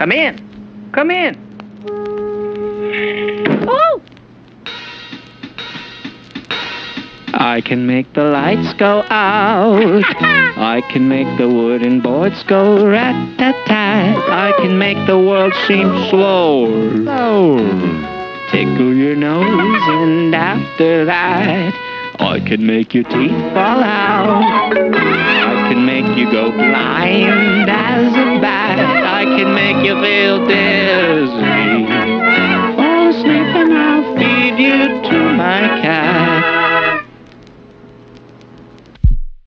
Come in. Come in. Oh! I can make the lights go out. I can make the wooden boards go rat-tat-tat. I can make the world seem slower. Oh. Tickle your nose, and after that, I can make your teeth fall out. I can make you go blind as a bat. I can make you feel dizzy. Fall asleep and I'll feed you to my cat.